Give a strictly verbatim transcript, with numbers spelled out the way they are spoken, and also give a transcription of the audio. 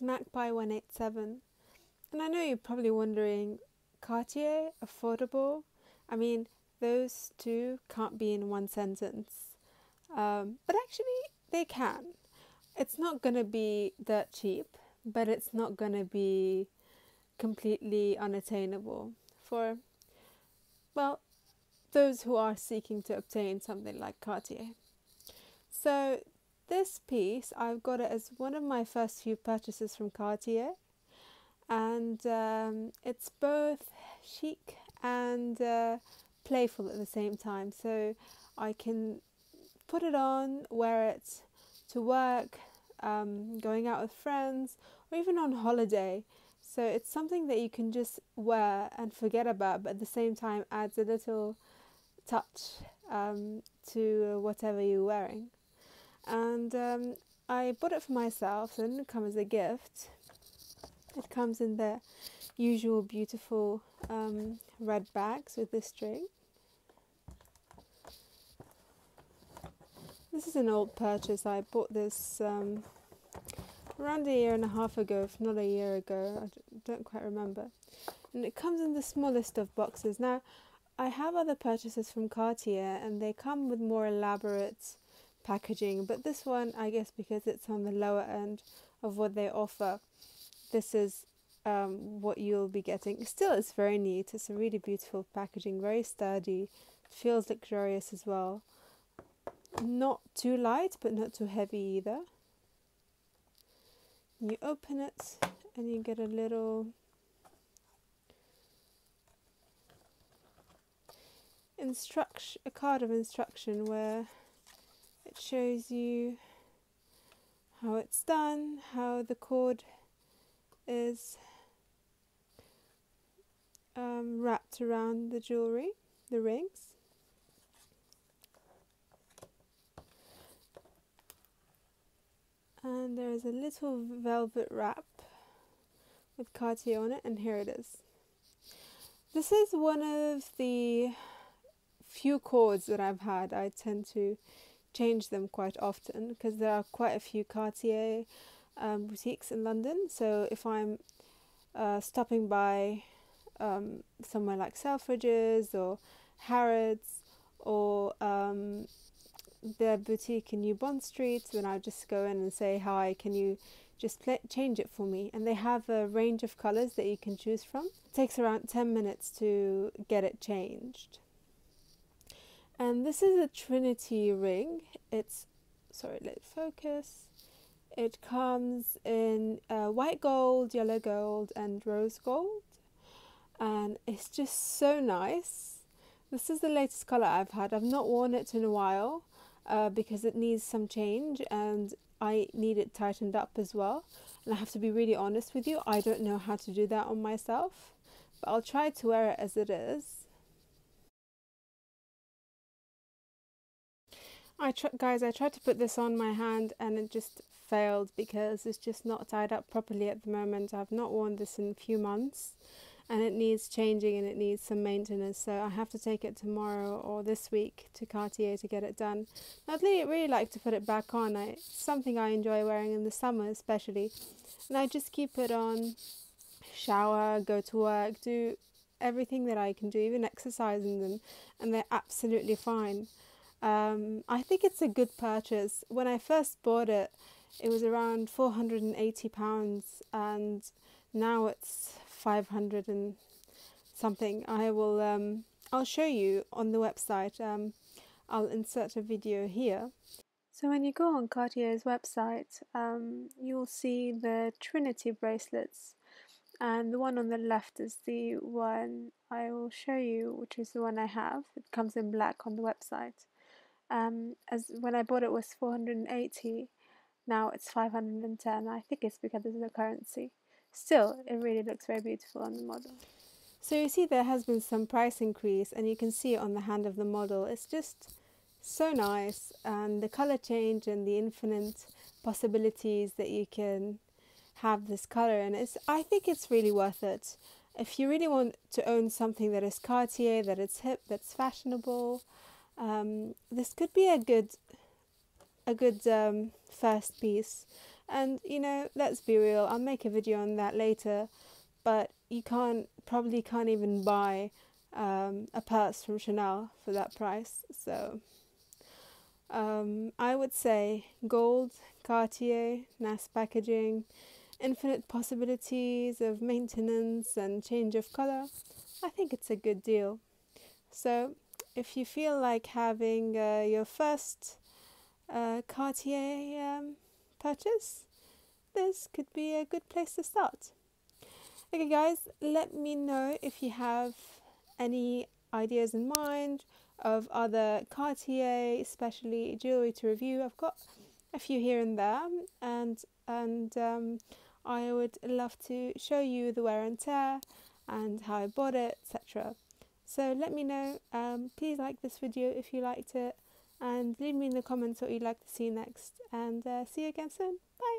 is MacPy one eighty-seven. And I know you're probably wondering, Cartier, affordable? I mean, those two can't be in one sentence. Um, but actually, they can. It's not going to be dirt cheap, but it's not going to be completely unattainable for, well, those who are seeking to obtain something like Cartier. So this piece, I've got it as one of my first few purchases from Cartier, and um, it's both chic and uh, playful at the same time, so I can put it on, wear it to work, um, going out with friends, or even on holiday. So it's something that you can just wear and forget about, but at the same time adds a little touch um, to whatever you're wearing. And um, I bought it for myself, so it didn't come as a gift. It comes in the usual beautiful um, red bags with this string. This is an old purchase. I bought this um, around a year and a half ago, if not a year ago, I don't quite remember. And it comes in the smallest of boxes. Now, I have other purchases from Cartier and they come with more elaborate packaging, but this one, I guess because it's on the lower end of what they offer, this is um, what you'll be getting. Still, it's very neat. It's a really beautiful packaging, very sturdy, feels luxurious as well. Not too light, but not too heavy either. You open it and you get a little instruction, a card of instruction where it shows you how it's done, how the cord is um, wrapped around the jewellery, the rings. And there is a little velvet wrap with Cartier on it, and here it is. This is one of the few cords that I've had. I tend to change them quite often because there are quite a few Cartier um, boutiques in London. So if I'm uh, stopping by um, somewhere like Selfridges or Harrods or um, their boutique in New Bond Street, then I'll just go in and say, hi, can you just change it for me? And they have a range of colours that you can choose from. It takes around ten minutes to get it changed. And this is a Trinity ring. It's, sorry, let it focus. It comes in uh, white gold, yellow gold and rose gold. And it's just so nice. This is the latest colour I've had. I've not worn it in a while. Uh, because it needs some change and I need it tightened up as well. And I have to be really honest with you, I don't know how to do that on myself, but I'll try to wear it as it is. I tr guys, I tried to put this on my hand and it just failed because it's just not tied up properly at the moment. I've not worn this in a few months and it needs changing and it needs some maintenance. So I have to take it tomorrow or this week to Cartier to get it done. I'd really, really like to put it back on. I, it's something I enjoy wearing in the summer especially. And I just keep it on, shower, go to work, do everything that I can do, even exercising them. And they're absolutely fine. Um, I think it's a good purchase. When I first bought it, it was around four hundred and eighty pounds and now it's five hundred and something. I will, um, I'll show you on the website. Um, I'll insert a video here. So when you go on Cartier's website, um, you'll see the Trinity bracelets. And the one on the left is the one I will show you, which is the one I have. It comes in black on the website. Um, as when I bought it was four hundred and eighty, now it's five hundred and ten. I think it's because of the currency. Still, it really looks very beautiful on the model. So you see there has been some price increase and you can see it on the hand of the model. It's just so nice, and the colour change and the infinite possibilities that you can have this colour in. It's, I think it's really worth it. If you really want to own something that is Cartier, that it's hip, that's fashionable, Um, this could be a good, a good um, first piece. And, you know, let's be real, I'll make a video on that later, but you can't, probably can't even buy um, a purse from Chanel for that price. So um, I would say gold, Cartier, nice packaging, infinite possibilities of maintenance and change of colour. I think it's a good deal. So if you feel like having uh, your first uh, Cartier um, purchase, this could be a good place to start. Okay guys, let me know if you have any ideas in mind of other Cartier, especially jewellery, to review. I've got a few here and there, and and um, I would love to show you the wear and tear and how I bought it, et cetera. So let me know, um, please like this video if you liked it, and leave me in the comments what you'd like to see next, and uh, see you again soon. Bye!